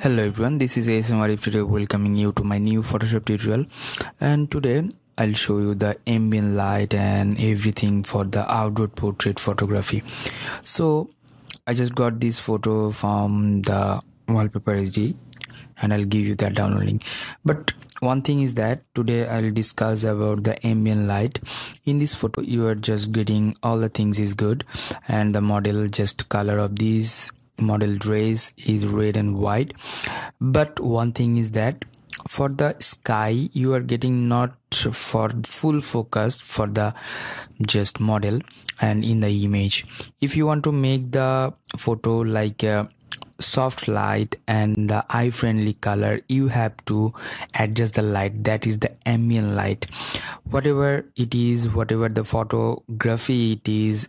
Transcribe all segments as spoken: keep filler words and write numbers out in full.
Hello everyone, this is A S M Arif. Today welcoming you to my new Photoshop tutorial, and today I'll show you the ambient light and everything for the outdoor portrait photography. So I just got this photo from the wallpaper S D and I'll give you that download link. But one thing is that today I'll discuss about the ambient light. In this photo you are just getting all the things is good, and the model, just color of these model dress is red and white. But one thing is that for the sky you are getting not for full focus for the just model and in the image. If you want to make the photo like a soft light and the eye friendly color, you have to adjust the light, that is the ambient light. Whatever it is, whatever the photography it is,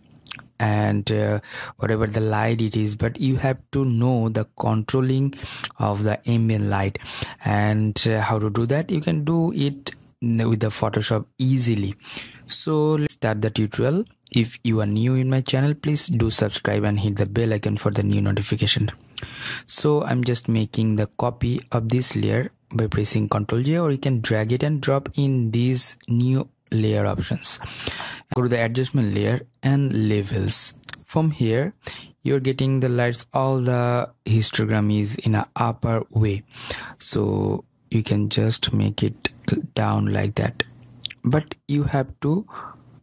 and uh, whatever the light it is, but you have to know the controlling of the ambient light. And uh, how to do that, you can do it with the Photoshop easily. So let's start the tutorial. If you are new in my channel, please do subscribe and hit the bell icon for the new notification. So I'm just making the copy of this layer by pressing Ctrl J, or you can drag it and drop in these new layer options. Go to the adjustment layer and levels. From here you're getting the lights, all the histogram is in a upper way, so you can just make it down like that, but you have to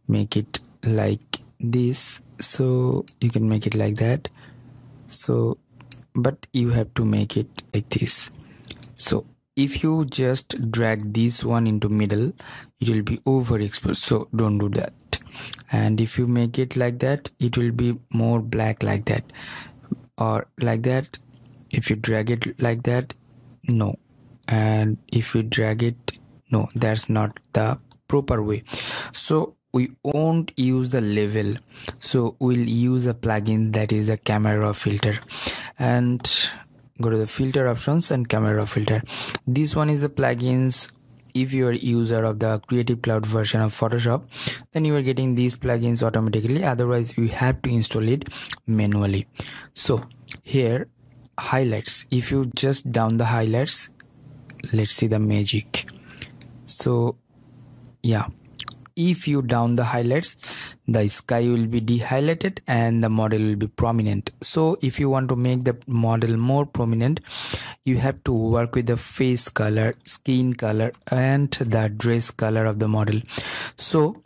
make it like this. So you can make it like that, so but you have to make it like this. So if you just drag this one into middle, it will be overexposed, so don't do that. And if you make it like that, it will be more black like that, or like that. If you drag it like that, no, and if you drag it, no, that's not the proper way. So we won't use the level, so we'll use a plugin, that is a Camera Raw filter. And go to the filter options and Camera Raw filter. This one is the plugins. If you are user of the Creative Cloud version of Photoshop, then you are getting these plugins automatically, otherwise you have to install it manually. So here highlights, if you just down the highlights, let's see the magic. So yeah, if you down the highlights, the sky will be dehighlighted and the model will be prominent. So if you want to make the model more prominent, you have to work with the face color, skin color, and the dress color of the model. So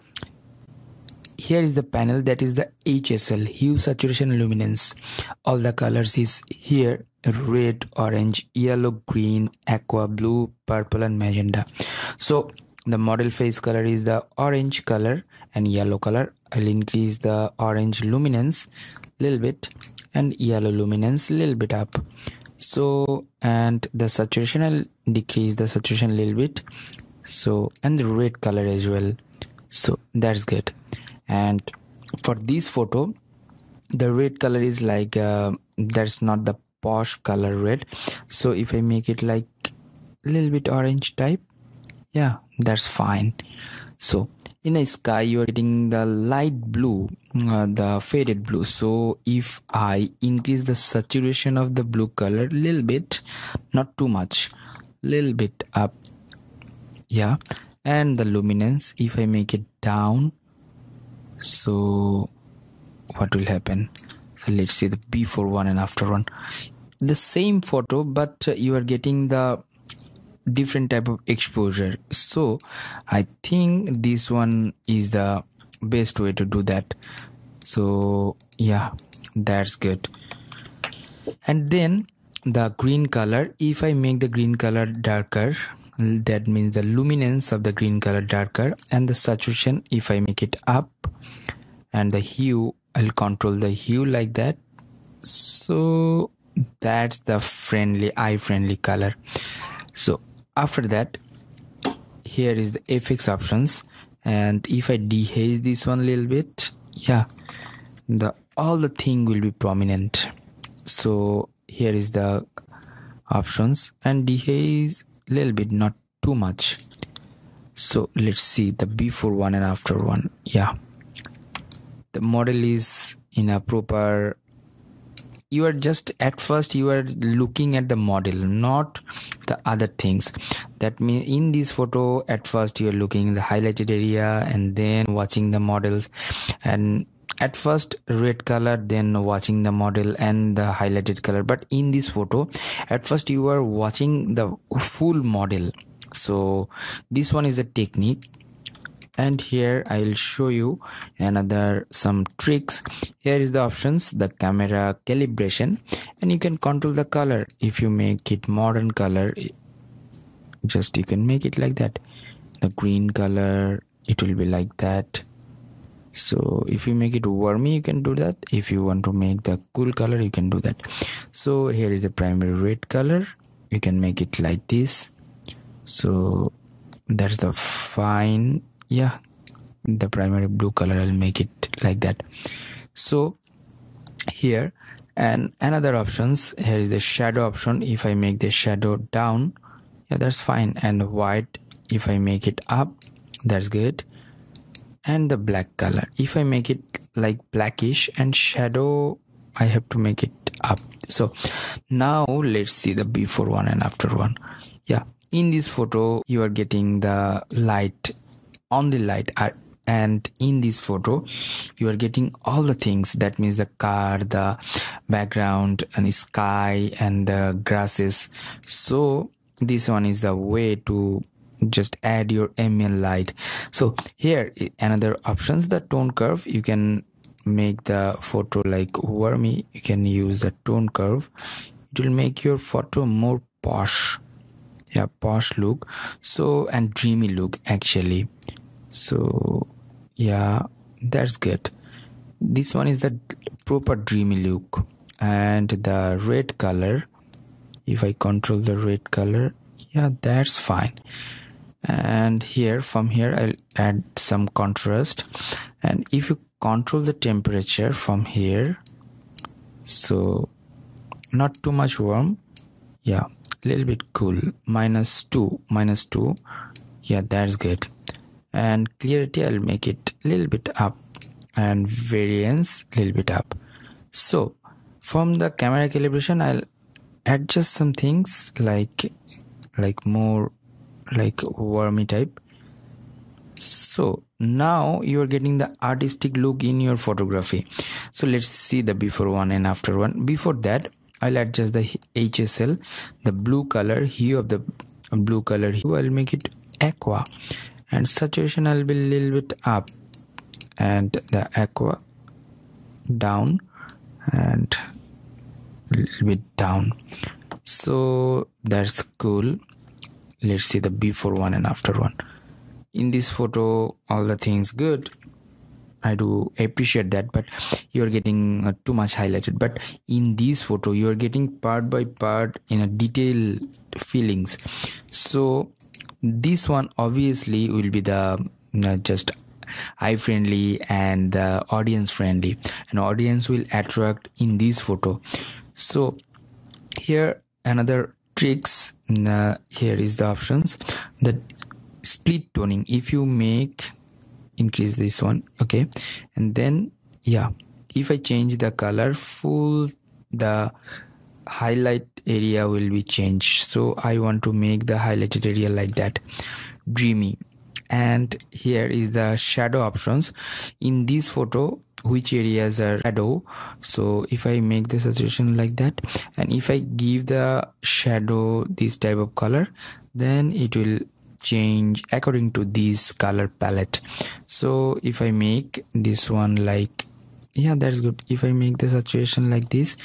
here is the panel, that is the H S L, Hue, Saturation, Luminance. All the colors is here: red, orange, yellow, green, aqua, blue, purple, and magenta. So the model face color is the orange color and yellow color. I'll increase the orange luminance little bit and yellow luminance little bit up. So, and the saturation, I'll decrease the saturation a little bit. So, and the red color as well. So that's good. And for this photo, the red color is like uh, that's not the posh color red. So if I make it like a little bit orange type, yeah, that's fine. So in the sky you are getting the light blue, uh, the faded blue. So if I increase the saturation of the blue color little bit, not too much, little bit up, yeah. And the luminance, if I make it down, so what will happen? So let's see the before one and after one, the same photo, but you are getting the different type of exposure. So I think this one is the best way to do that. So yeah, that's good. And then the green color, if I make the green color darker, that means the luminance of the green color darker, and the saturation, if I make it up, and the hue, I'll control the hue like that. So that's the friendly, eye friendly color. So after that, here is the F X options, and if I dehaze this one a little bit, yeah, the all the thing will be prominent. So here is the options, and dehaze a little bit, not too much. So let's see the before one and after one. Yeah, the model is in a proper you are just at first you are looking at the model, not the other things. That means in this photo at first you are looking in the highlighted area and then watching the models, and at first red color, then watching the model and the highlighted color. But in this photo at first you are watching the full model. So this one is a technique, and here I will show you another some tricks. Here is the options, the camera calibration, and you can control the color. If you make it modern color, just you can make it like that, the green color, it will be like that. So if you make it warmy, you can do that. If you want to make the cool color, you can do that. So here is the primary red color, you can make it like this. So that's the fine. Yeah, the primary blue color, I'll make it like that. So here, and another options, here is the shadow option. If I make the shadow down, yeah, that's fine. And white, if I make it up, that's good. And the black color, if I make it like blackish, and shadow I have to make it up. So now let's see the before one and after one. Yeah, in this photo you are getting the light on the light, and in this photo you are getting all the things. That means the car, the background, and the sky, and the grasses. So this one is the way to just add your ambient light. So here another options, the tone curve. You can make the photo like warmy, you can use the tone curve, it will make your photo more posh, yeah, posh look, so, and dreamy look actually. So yeah, that's good. This one is the proper dreamy look. And the red color, if I control the red color, yeah, that's fine. And here, from here I'll add some contrast, and if you control the temperature from here, so not too much warm, yeah, little bit cool, minus two minus two, yeah, that's good. And clarity, I'll make it little bit up, and variance little bit up. So from the camera calibration, I'll adjust some things like like more like warmy type. So now you are getting the artistic look in your photography. So let's see the before one and after one. Before that, I'll adjust the H S L, the blue color, hue of the blue color, hue I'll make it aqua, and saturation I'll be a little bit up, and the aqua down, and a little bit down. So that's cool. Let's see the before one and after one. In this photo all the things good, I do appreciate that, but you are getting uh, too much highlighted. But in this photo you are getting part by part in a detail feelings. So this one obviously will be the uh, just eye friendly and the audience friendly, and audience will attract in this photo. So here another tricks, uh, here is the options, the split toning. If you make increase this one, okay, and then yeah, if I change the color full, the highlight area will be changed. So I want to make the highlighted area like that, dreamy. And here is the shadow options. In this photo which areas are shadow, so if I make the saturation like that, and if I give the shadow this type of color, then it will change according to this color palette. So if I make this one like, yeah, that's good. If I make the saturation like this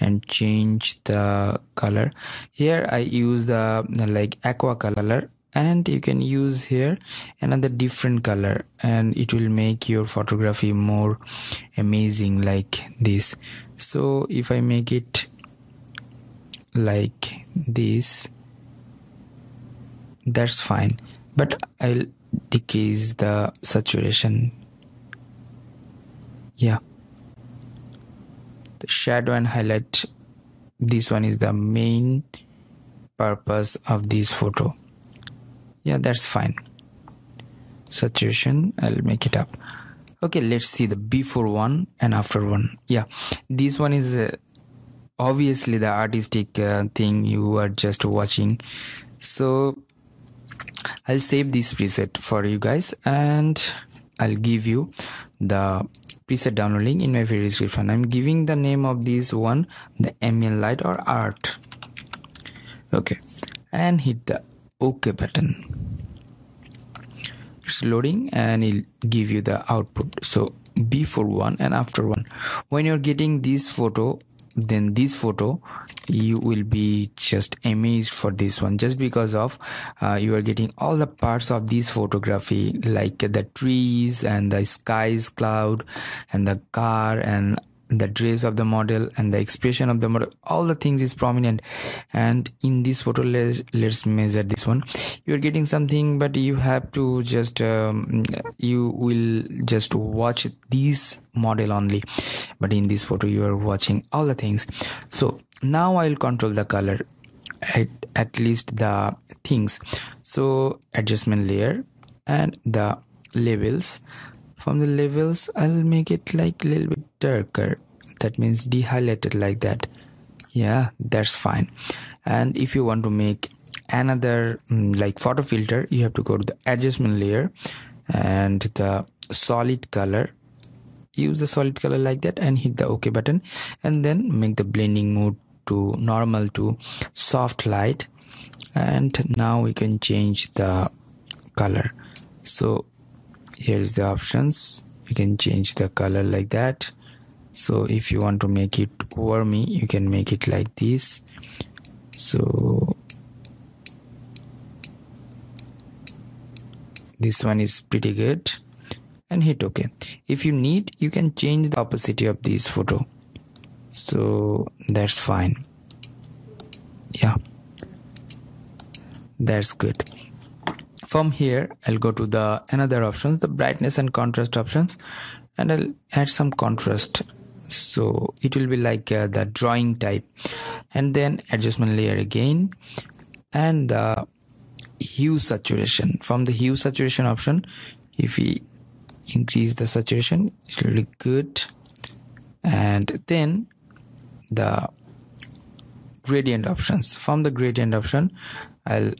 and change the color, here I use the like aqua color, and you can use here another different color, and it will make your photography more amazing like this. So if I make it like this, that's fine, but I'll decrease the saturation. Yeah, the shadow and highlight, this one is the main purpose of this photo. Yeah, that's fine. Saturation, I'll make it up. Okay, let's see the before one and after one. Yeah, this one is uh, obviously the artistic uh, thing you are just watching. So I'll save this preset for you guys, and I'll give you the preset download link in my video description. I'm giving the name of this one the ambient light or art. Okay, and hit the OK button. It's loading and it'll give you the output. So before one and after one. When you're getting this photo, then this photo you will be just amazed for this one, just because of uh, you are getting all the parts of this photography, like the trees and the skies, cloud and the car and the dress of the model and the expression of the model. All the things is prominent. And in this photo, let's, let's measure this one. You're getting something, but you have to just um, you will just watch this model only, but in this photo you are watching all the things. So now I'll control the color, at, at least the things. So adjustment layer and the levels. From the levels, I'll make it like a little bit darker. That means de-highlighted like that. Yeah, that's fine. And if you want to make another like photo filter, you have to go to the adjustment layer and the solid color. Use the solid color like that and hit the OK button, and then make the blending mode to normal to soft light. And now we can change the color. So here is the options. You can change the color like that. So if you want to make it wormy, you can make it like this. So this one is pretty good, and hit OK. If you need, you can change the opacity of this photo, so that's fine. Yeah, that's good. From here, I'll go to the another options, the brightness and contrast options, and I'll add some contrast. So it will be like uh, the drawing type, and then adjustment layer again, and the hue saturation. From the hue saturation option, if we increase the saturation, it will look good. And then the gradient options. From the gradient option, I'll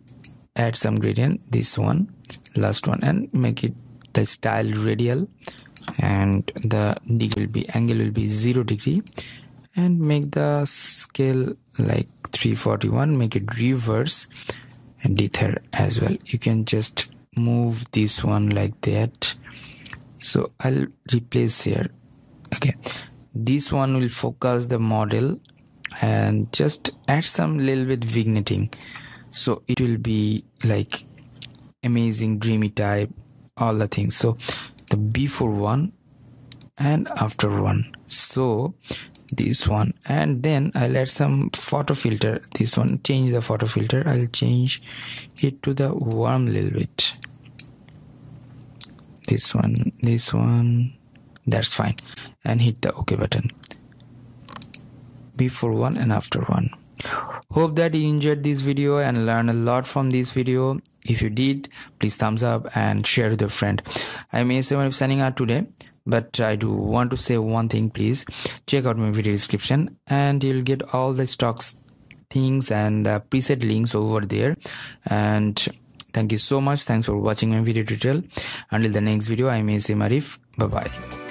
add some gradient, this one, last one, and make it the style radial, and the degree will be angle will be zero degree, and make the scale like three forty-one, make it reverse and dither as well. You can just move this one like that. So I'll replace here. Okay, this one will focus the model, and just add some little bit vignetting. So it will be like amazing dreamy type, all the things. So the before one and after one. So this one, and then I'll add some photo filter. This one, change the photo filter. I'll change it to the warm little bit. This one, this one, that's fine, and hit the OK button. Before one and after one. Hope that you enjoyed this video and learned a lot from this video. If you did, please thumbs up and share with your friend. I'm A S M Arif signing out today, but I do want to say one thing. Please check out my video description, and you'll get all the stocks things and uh, preset links over there. And thank you so much. Thanks for watching my video tutorial. Until the next video, I'm A S M Arif. Bye bye.